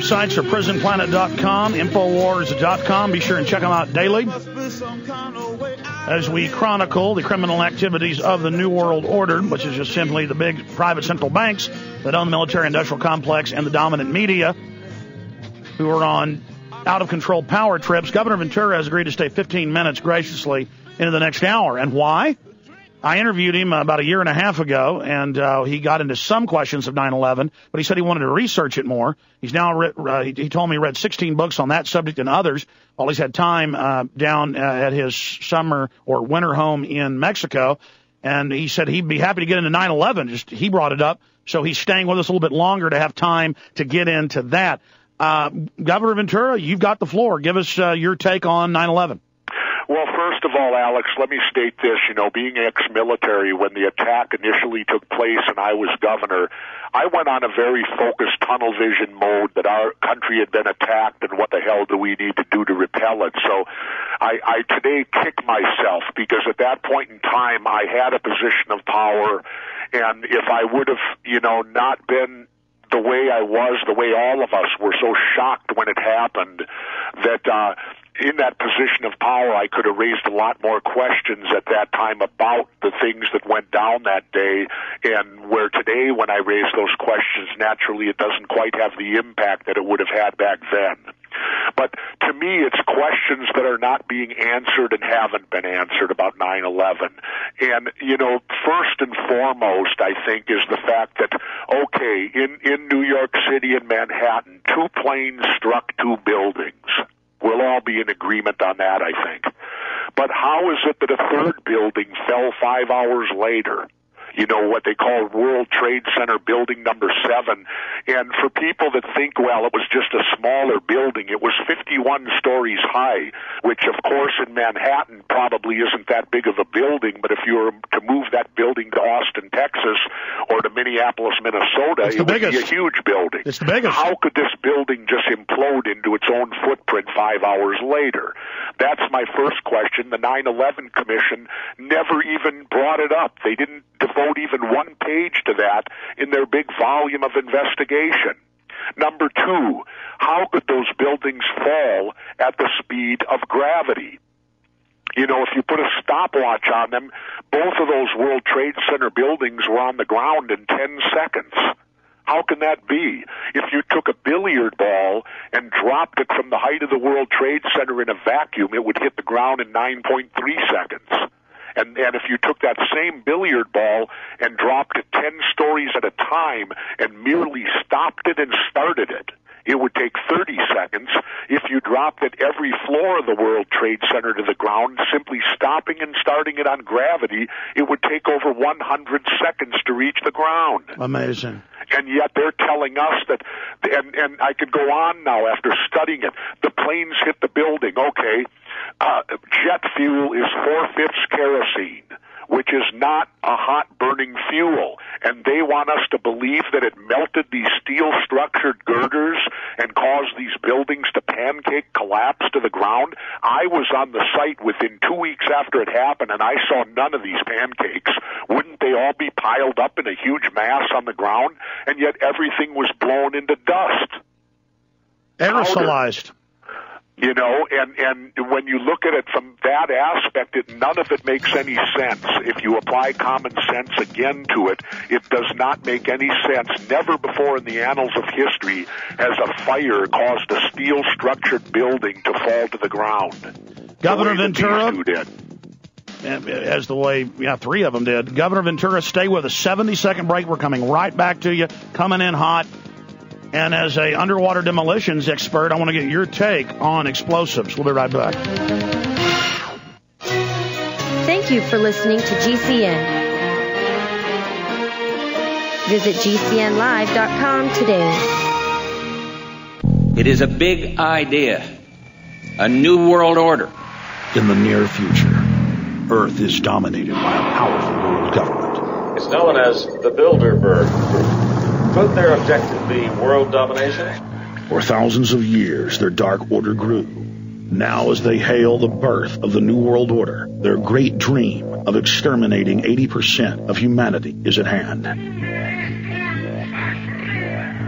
websites are PrisonPlanet.com, InfoWars.com. Be sure and check them out daily as we chronicle the criminal activities of the New World Order, which is just simply the big private central banks that own the military-industrial complex and the dominant media who are on out-of-control power trips. Governor Ventura has agreed to stay 15 minutes graciously into the next hour. And why? I interviewed him about a year and a half ago, and he got into some questions of 9/11, but he said he wanted to research it more. He's now he told me he read 16 books on that subject and others while he's had time down at his summer or winter home in Mexico. And he said he'd be happy to get into 9/11. Just he brought it up, so he's staying with us a little bit longer to have time to get into that. Governor Ventura, you've got the floor. Give us your take on 9/11. Well, first of all, Alex, let me state this. You know, being ex-military, when the attack initially took place and I was governor, I went on a very focused tunnel vision mode that our country had been attacked and what the hell do we need to do to repel it. So I today kick myself because at that point in time I had a position of power, and if I would have, you know, not been the way I was, the way all of us were so shocked when it happened, that in that position of power, I could have raised a lot more questions at that time about the things that went down that day, and where today, when I raise those questions, naturally it doesn't quite have the impact that it would have had back then. But to me, it's questions that are not being answered and haven't been answered about 9/11. And, you know, first and foremost, I think, is the fact that, okay, in New York City and Manhattan, two planes struck two buildings. We'll all be in agreement on that, I think. But how is it that a third building fell 5 hours later? You know, what they call World Trade Center building number 7. And for people that think, well, it was just a smaller building, it was 51 stories high, which, of course, in Manhattan probably isn't that big of a building. But if you were to move that building to Austin, Texas, or to Minneapolis, Minnesota, it would be a huge building. It's the biggest. How could this building just implode into its own footprint 5 hours later? That's my first question. The 9/11 Commission never even brought it up. They didn't devote even one page to that in their big volume of investigation. Number two, how could those buildings fall at the speed of gravity? You know, if you put a stopwatch on them, both of those World Trade Center buildings were on the ground in 10 seconds. How can that be? If you took a billiard ball and dropped it from the height of the World Trade Center in a vacuum, it would hit the ground in 9.3 seconds. And if you took that same billiard ball and dropped it 10 stories at a time and merely stopped it and started it, it would take 30 seconds. If you dropped it every floor of the World Trade Center to the ground, simply stopping and starting it on gravity, it would take over 100 seconds to reach the ground. Amazing. And yet they're telling us that, and I could go on now after studying it, the planes hit the building, okay. Jet fuel is 4/5 kerosene, which is not a hot-burning fuel. And they want us to believe that it melted these steel-structured girders and caused these buildings to pancake collapse to the ground. I was on the site within 2 weeks after it happened, and I saw none of these pancakes. Wouldn't they all be piled up in a huge mass on the ground? And yet everything was blown into dust. Aerosolized. You know, and when you look at it from that aspect, none of it makes any sense. If you apply common sense again to it, it does not make any sense. Never before in the annals of history has a fire caused a steel-structured building to fall to the ground. Governor Ventura, as the way, yeah, three of them did. Governor Ventura, stay with us. 70-second break. We're coming right back to you, coming in hot. And as an underwater demolitions expert, I want to get your take on explosives. We'll be right back. Thank you for listening to GCN. Visit GCNlive.com today. It is a big idea, a new world order. In the near future, Earth is dominated by a powerful world government. It's known as the Bilderberg Group. Could their objective be world domination? For thousands of years, their dark order grew. Now, as they hail the birth of the New World Order, their great dream of exterminating 80% of humanity is at hand.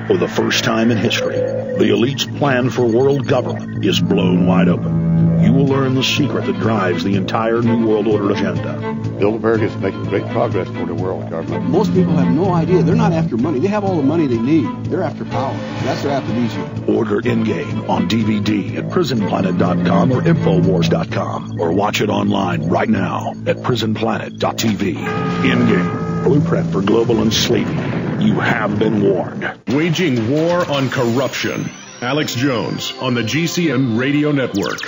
For the first time in history, The elite's plan for world government is blown wide open. You will learn the secret that drives the entire New World Order agenda. Bilderberg is making great progress toward a world government. Most people have no idea. They're not after money. They have all the money they need. They're after power. That's their amnesia. Order Endgame on DVD at PrisonPlanet.com or InfoWars.com, or watch it online right now at PrisonPlanet.tv. Endgame, blueprint for global enslavement. You have been warned. Waging war on corruption. Alex Jones on the GCN Radio Network.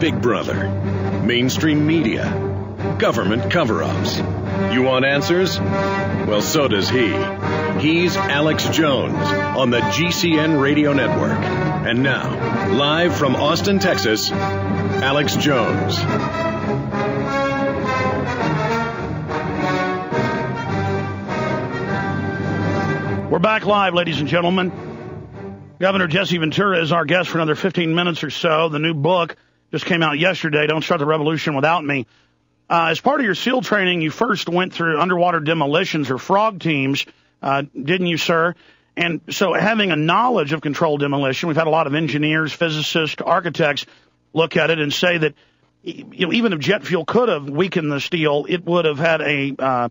Big Brother, mainstream media, government cover-ups. You want answers? Well, so does he. He's Alex Jones on the GCN Radio Network. And now, live from Austin, Texas, Alex Jones. We're back live, ladies and gentlemen. Governor Jesse Ventura is our guest for another 15 minutes or so. The new book just came out yesterday, Don't Start the Revolution Without Me. As part of your SEAL training, you first went through underwater demolitions or frog teams, didn't you, sir? And so having a knowledge of controlled demolition, we've had a lot of engineers, physicists, architects look at it and say that, you know, even if jet fuel could have weakened the steel, it would have had a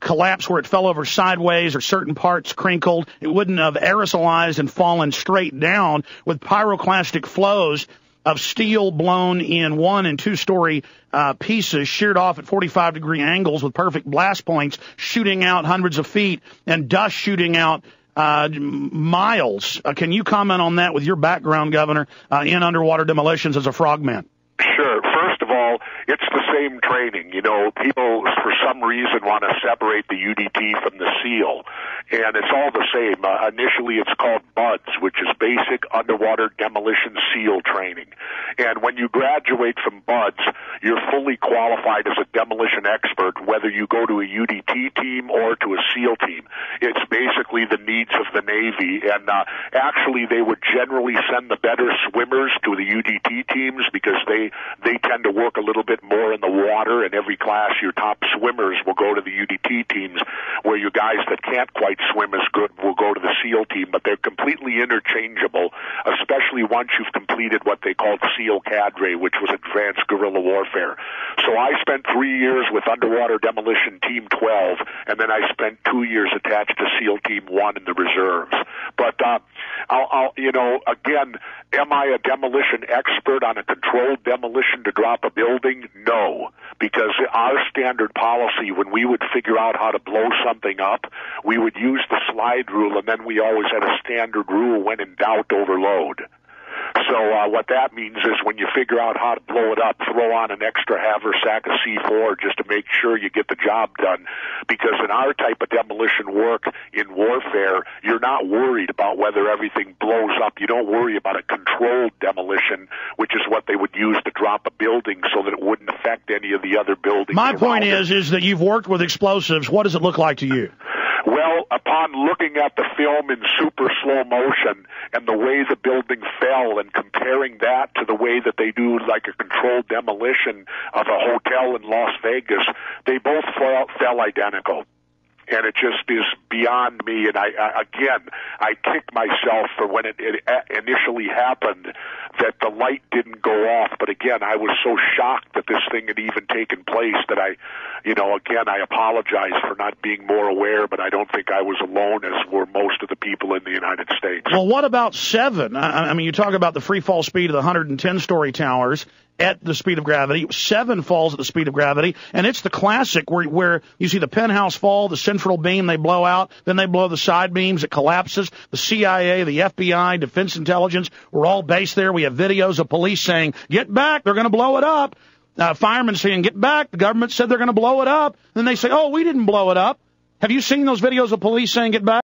collapse where it fell over sideways or certain parts crinkled. It wouldn't have aerosolized and fallen straight down with pyroclastic flows of steel blown in 1- and 2-story pieces sheared off at 45-degree angles with perfect blast points shooting out hundreds of feet and dust shooting out miles. Can you comment on that with your background, Governor, in underwater demolitions as a frogman? Sure. First of all, it's the same training. You know, people for some reason want to separate the UDT from the SEAL, and it's all the same. Initially, it's called BUDS, which is Basic Underwater Demolition SEAL Training. And when you graduate from BUDS, you're fully qualified as a demolition expert, whether you go to a UDT team or to a SEAL team. It's basically the needs of the Navy, and actually, they would generally send the better swimmers to the UDT teams because they tend to work a little bit more in the water. In every class, your top swimmers will go to the UDT teams, where your guys that can't quite swim as good will go to the SEAL team, but they're completely interchangeable, especially once you've completed what they called SEAL Cadre, which was advanced guerrilla warfare. So I spent 3 years with Underwater Demolition Team 12, and then I spent 2 years attached to SEAL Team 1 in the reserves. But, again, am I a demolition expert on a controlled demolition to drop a building? No, because our standard policy, when we would figure out how to blow something up, we would use the slide rule, and then we always had a standard rule: when in doubt, overload. So what that means is when you figure out how to blow it up, throw on an extra haversack of C4 just to make sure you get the job done. Because in our type of demolition work in warfare, you're not worried about whether everything blows up. You don't worry about a controlled demolition, which is what they would use to drop a building so that it wouldn't affect any of the other buildings. My point is that you've worked with explosives. What does it look like to you? Well, upon looking at the film in super slow motion and the way the building fell and comparing that to the way that they do like a controlled demolition of a hotel in Las Vegas, they both fell identical. And it just is beyond me. And I kick myself for when it initially happened that the light didn't go off. But again, I was so shocked that this thing had even taken place that I apologize for not being more aware, but I don't think I was alone, as were most of the people in the United States. Well, what about 7? I mean, you talk about the free fall speed of the 110-story towers at the speed of gravity. 7 falls at the speed of gravity, and it's the classic where you see the penthouse fall, the central beam they blow out, then they blow the side beams, it collapses. The CIA, the FBI, Defense Intelligence, we're all based there. We have videos of police saying, get back, they're going to blow it up. Firemen saying, get back, the government said they're going to blow it up. Then they say, oh, we didn't blow it up. Have you seen those videos of police saying, get back?